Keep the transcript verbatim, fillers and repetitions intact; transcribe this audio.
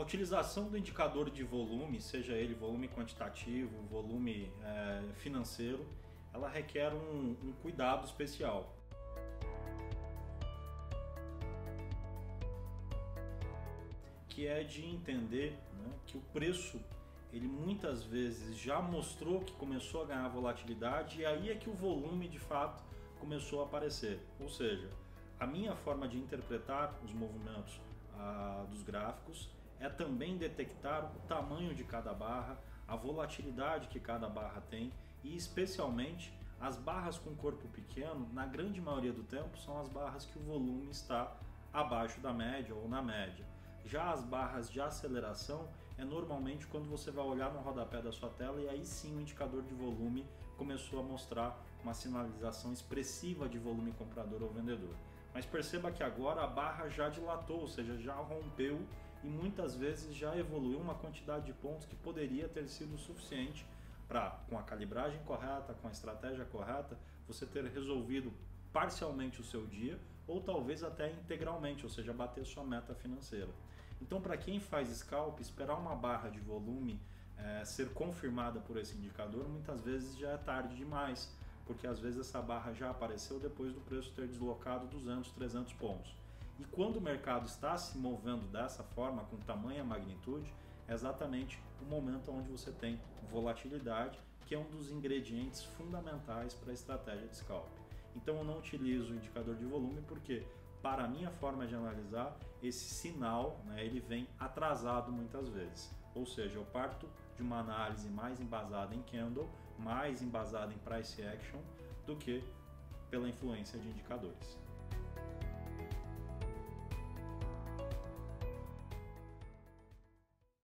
A utilização do indicador de volume, seja ele volume quantitativo, volume é, financeiro, ela requer um, um cuidado especial. Que é de entender, né, que o preço, ele muitas vezes já mostrou que começou a ganhar volatilidade e aí é que o volume de fato começou a aparecer. Ou seja, a minha forma de interpretar os movimentos ah, dos gráficos é também detectar o tamanho de cada barra, a volatilidade que cada barra tem e especialmente as barras com corpo pequeno, na grande maioria do tempo, são as barras que o volume está abaixo da média ou na média. Já as barras de aceleração é normalmente quando você vai olhar no rodapé da sua tela e aí sim o indicador de volume começou a mostrar uma sinalização expressiva de volume comprador ou vendedor. Mas perceba que agora a barra já dilatou, ou seja, já rompeu e muitas vezes já evoluiu uma quantidade de pontos que poderia ter sido suficiente para, com a calibragem correta, com a estratégia correta, você ter resolvido parcialmente o seu dia ou talvez até integralmente, ou seja, bater sua meta financeira. Então, para quem faz scalp, esperar uma barra de volume é, ser confirmada por esse indicador muitas vezes já é tarde demais, porque às vezes essa barra já apareceu depois do preço ter deslocado duzentos, trezentos pontos. E quando o mercado está se movendo dessa forma, com tamanha magnitude, é exatamente o momento onde você tem volatilidade, que é um dos ingredientes fundamentais para a estratégia de scalp. Então eu não utilizo o indicador de volume porque, para a minha forma de analisar, esse sinal, né, ele vem atrasado muitas vezes. Ou seja, eu parto de uma análise mais embasada em candle, mais embasada em price action, do que pela influência de indicadores.